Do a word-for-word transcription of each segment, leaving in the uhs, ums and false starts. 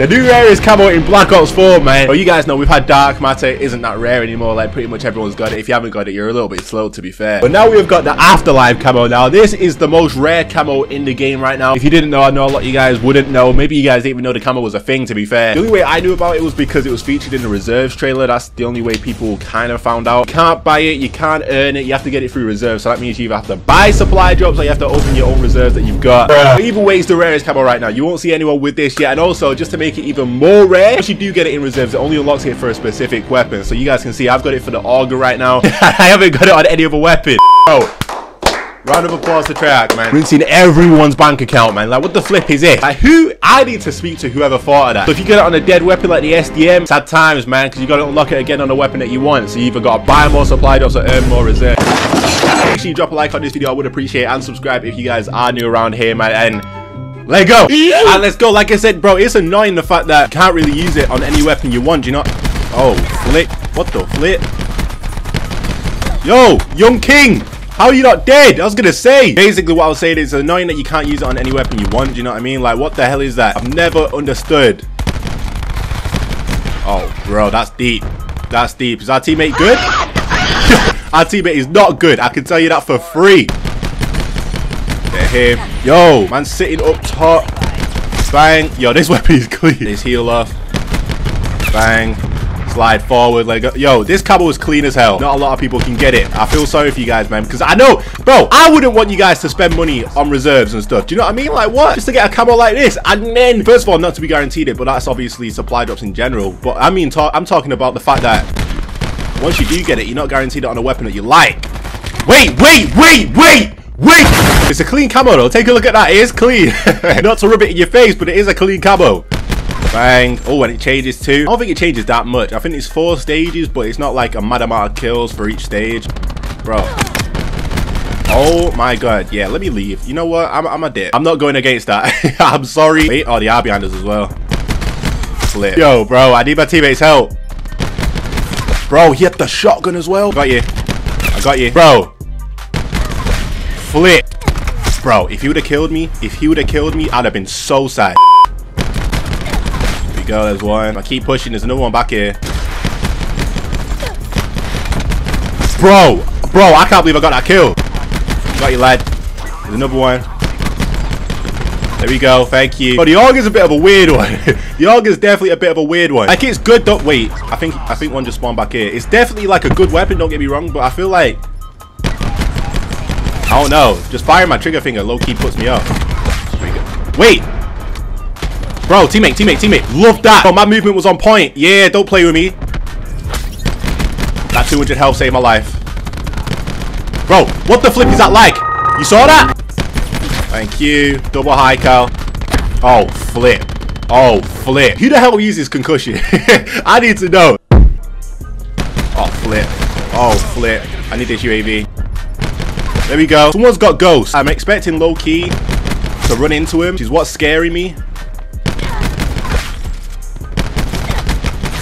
The new rare is camo in Black Ops four, man. Well, you guys know we've had dark matter. It isn't that rare anymore. Like, pretty much everyone's got it. If you haven't got it, you're a little bit slow, to be fair. But now we've got the Afterlife camo. Now this is the most rare camo in the game right now. If you didn't know, I know a lot of you guys wouldn't know. Maybe you guys didn't even know the camo was a thing, to be fair. The only way I knew about it was because it was featured in the reserves trailer. That's the only way people kind of found out. You can't buy it, you can't earn it, you have to get it through reserves. So that means you either have to buy supply drops or you have to open your own reserves that you've got. But either way, it's the rarest camo right now. You won't see anyone with this yet. And also, just to make Make it even more rare, once you do get it in reserves, it only unlocks it for a specific weapon. So you guys can see I've got it for the auger right now. I haven't got it on any other weapon. Oh, round of applause to Treyarch, man. Rinsing everyone's bank account, man. Like, what the flip is this? Like, who? I need to speak to whoever thought of that. So if you get it on a dead weapon like the S D M, sad times, man, because you got to unlock it again on a weapon that you want. So you either got to buy more supply drops or earn more reserves. Make sure you drop a like on this video. I would appreciate it, and subscribe if you guys are new around here, man. And let go. Yeah. And let's go. Like I said, bro, it's annoying the fact that you can't really use it on any weapon you want. Do you not? Oh, flip. What the flip? Yo, Young King. How are you not dead? I was going to say. Basically, what I was saying is it's annoying that you can't use it on any weapon you want. Do you know what I mean? Like, what the hell is that? I've never understood. Oh, bro, that's deep. That's deep. Is our teammate good? Our teammate is not good. I can tell you that for free. Him. Yo, man, sitting up top. Bang. Yo, this weapon is clean. His heel off. Bang. Slide forward. Like, yo, this camo is clean as hell. Not a lot of people can get it. I feel sorry for you guys, man, because I know, bro, I wouldn't want you guys to spend money on reserves and stuff. Do you know what I mean? Like, what? Just to get a camo like this, and then, first of all, not to be guaranteed it, but that's obviously supply drops in general. But I mean, ta I'm talking about the fact that once you do get it, you're not guaranteed it on a weapon that you like. Wait, wait, wait, wait. Wait! It's a clean camo though. Take a look at that. It is clean. Not to rub it in your face, but it is a clean camo. Bang. Oh, and it changes too. I don't think it changes that much. I think it's four stages, but it's not like a mad amount of kills for each stage. Bro. Oh my god. Yeah, let me leave. You know what? I'm, I'm a dip. I'm not going against that. I'm sorry. Wait. Oh, they are behind us as well. Flip. Yo, bro. I need my teammates' help. Bro, he had the shotgun as well. Got you. I got you. Bro. Flip. Bro, if he would have killed me, if he would have killed me, I'd have been so sad. There we go, there's one. I keep pushing, there's another one back here. Bro, bro, I can't believe I got that kill. Got you, lad. There's another one. There we go, thank you. But the A U G is a bit of a weird one. The A U G is definitely a bit of a weird one. Like, it's good, don't wait. I think, I think one just spawned back here. It's definitely like a good weapon, don't get me wrong, but I feel like... I don't know. Just firing my trigger finger low-key puts me up. Wait! Bro, teammate, teammate, teammate. Love that! Oh, my movement was on point. Yeah, don't play with me. That two hundred health saved my life. Bro, what the flip is that like? You saw that? Thank you. Double high cow. Oh, flip. Oh, flip. Who the hell uses concussion? I need to know. Oh, flip. Oh, flip. I need this U A V. There we go. Someone's got ghosts. I'm expecting low-key to run into him, which is what's scaring me.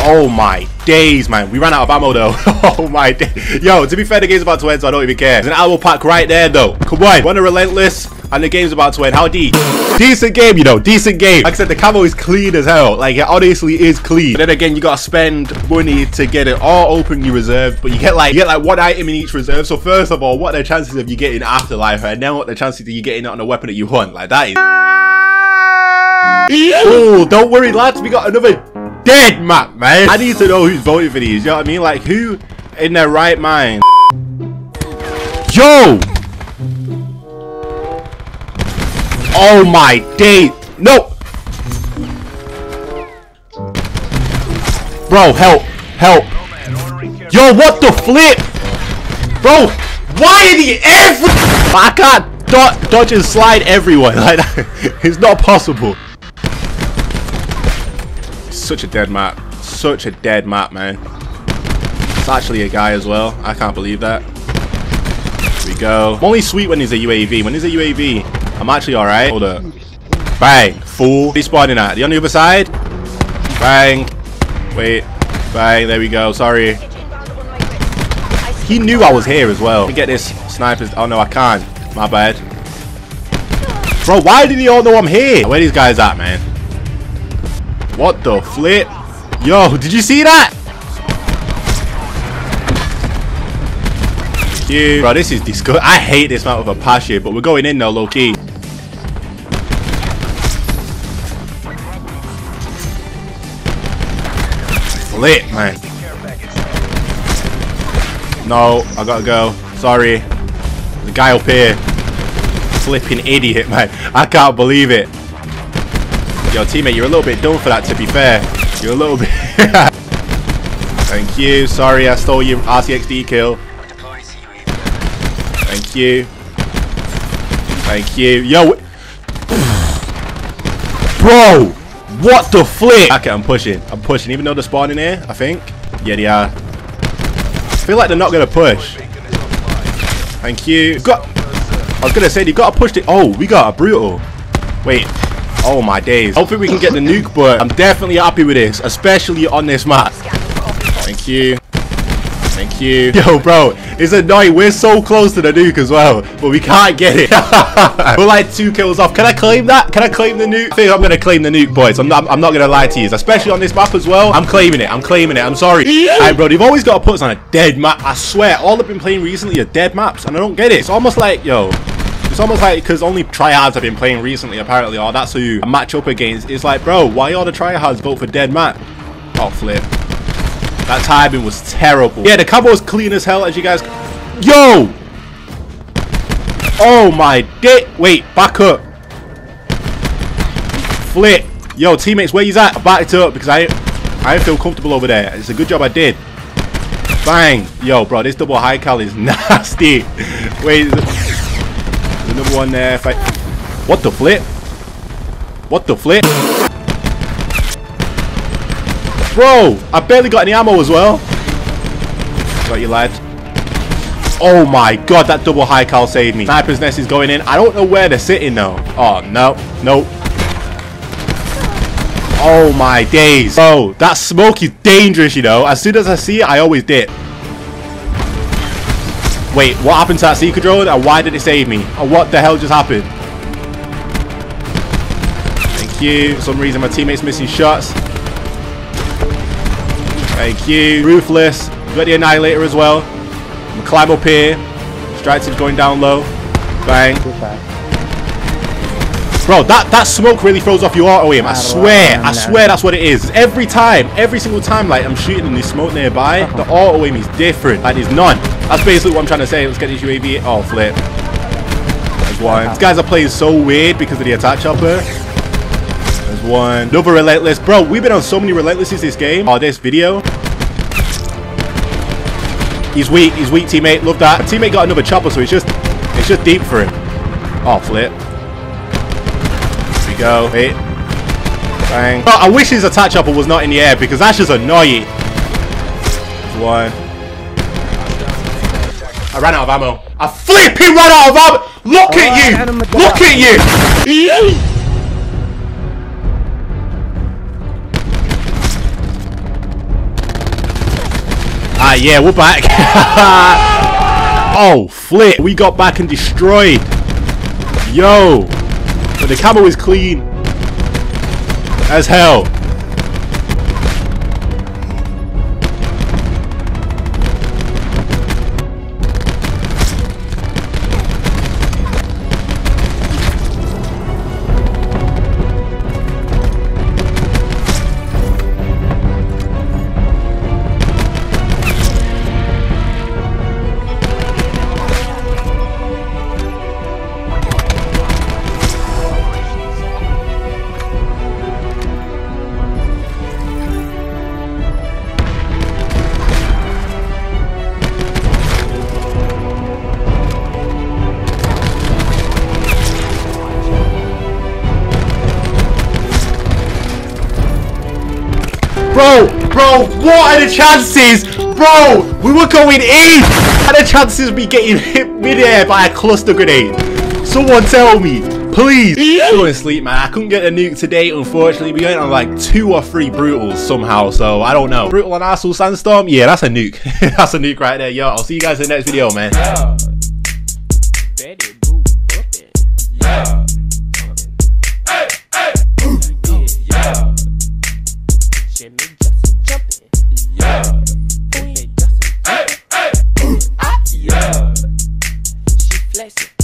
Oh my days, man. We ran out of ammo though. Oh my days. Yo, to be fair, the game's about to end, so I don't even care. There's an ammo pack right there though. Come on. Run a relentless. And the game's about to end. How deep? Decent game, you know. Decent game. Like I said, the camo is clean as hell. Like, it honestly is clean. But then again, you gotta spend money to get it all open you reserve. But you get like you get like one item in each reserve. So first of all, what are the chances of you getting Afterlife? And then what are the chances of you getting it on a weapon that you want? Like, that is... Oh, don't worry, lads. We got another dead map, man. I need to know who's voting for these. You know what I mean? Like, who in their right mind? Yo! Oh my day. No. Bro, help. Help. Yo, what the flip? Bro, why did he every- I can't do dodge and slide everyone. Like, it's not possible. Such a dead map. Such a dead map, man. It's actually a guy as well. I can't believe that. Here we go. I'm only sweet when he's a U A V. When he's a U A V, I'm actually alright. Hold up. Bang. Fool. He's spawning at. You on the other side? Bang. Wait. Bang. There we go. Sorry. He knew I was here as well. Let me get this sniper. Oh no, I can't. My bad. Bro, why didn't you all know I'm here? Where these guys at, man? What the flip? Yo, did you see that? Dude, bro, this is disgusting. I hate this map of a passion, but we're going in now, low key. Flip, man. No, I gotta go. Sorry. The guy up here. Flipping idiot, man. I can't believe it. Yo, teammate, you're a little bit dumb for that, to be fair. You're a little bit... Thank you. Sorry, I stole your R C X D kill. Thank you. Thank you. Yo. Bro. What the flip? Okay, I'm pushing. I'm pushing. Even though they're spawning here, I think. Yeah, they are. I feel like they're not going to push. Thank you. Got... I was going to say, they got to push it. Oh, we got a brutal. Wait. Oh, my days. Hopefully, we can get the nuke, but I'm definitely happy with this, especially on this map. Thank you. Thank you. Yo, bro, it's annoying. We're so close to the nuke as well, but we can't get it. We're like two kills off. Can I claim that? Can I claim the nuke? I think I'm going to claim the nuke, boys. I'm not, I'm not going to lie to you, especially on this map as well. I'm claiming it. I'm claiming it. I'm sorry. Yeah. Hey, bro, they've always got to put us on a dead map. I swear, all I've been playing recently are dead maps, and I don't get it. It's almost like, yo... It's almost like because only tryhards have been playing recently, apparently, or that's who you match up against. It's like, bro, why are the tryhards vote for dead map? Oh, flip. That timing was terrible. Yeah, the cover was clean as hell, as you guys... Yo! Oh, my dick. Wait, back up. Flip. Yo, teammates, where you at? I backed up because I I didn't feel comfortable over there. It's a good job I did. Bang. Yo, bro, this double high cal is nasty. Wait... Another one there. Fight. What the flip? What the flip? Bro, I barely got any ammo as well. Got you, lad. Oh my god, that double high cal saved me. Sniper's nest is going in. I don't know where they're sitting though. Oh no, no. Oh my days. Bro, that smoke is dangerous, you know. As soon as I see it, I always dip. Wait, what happened to that seeker drone and why did it save me? And what the hell just happened? Thank you. For some reason my teammate's missing shots. Thank you. Ruthless. Got the annihilator as well. I'm gonna climb up here. Strikes is going down low. Bang. Bro, that, that smoke really throws off your auto aim. I swear, I swear that's what it is. Every time, every single time, like I'm shooting and there's smoke nearby, the auto aim is different. Like there's none. That's basically what I'm trying to say. Let's get this U A V. Oh, flip. There's one. These guys are playing so weird because of the attack chopper. There's one. Another relentless. Bro, we've been on so many relentlesses this game. Oh, this video. He's weak. He's weak, teammate. Love that. My teammate got another chopper, so it's just, it's just deep for him. Oh, flip. Here we go. Hit. Bang. Oh, I wish his attack chopper was not in the air because that's just annoying. There's one. I ran out of ammo. I flipping ran out of ammo. Look oh, at you. Look at you. Ah, yeah, we're back. Oh, flip. We got back and destroyed. Yo. But the camo is clean as hell. Bro, bro, what are the chances? Bro, we were going in. What are the chances of me getting hit midair by a cluster grenade? Someone tell me, please. I'm going to sleep, man. I couldn't get a nuke today, unfortunately. We went on like two or three brutals somehow, so I don't know. Brutal and Arsehole Sandstorm? Yeah, that's a nuke. That's a nuke right there. Yo, I'll see you guys in the next video, man. Yeah. Yeah. Hey, hey. Yeah. Jimmy Johnson jumping. Yeah. Queen Johnson. Hey, hey. Yeah. She flexing.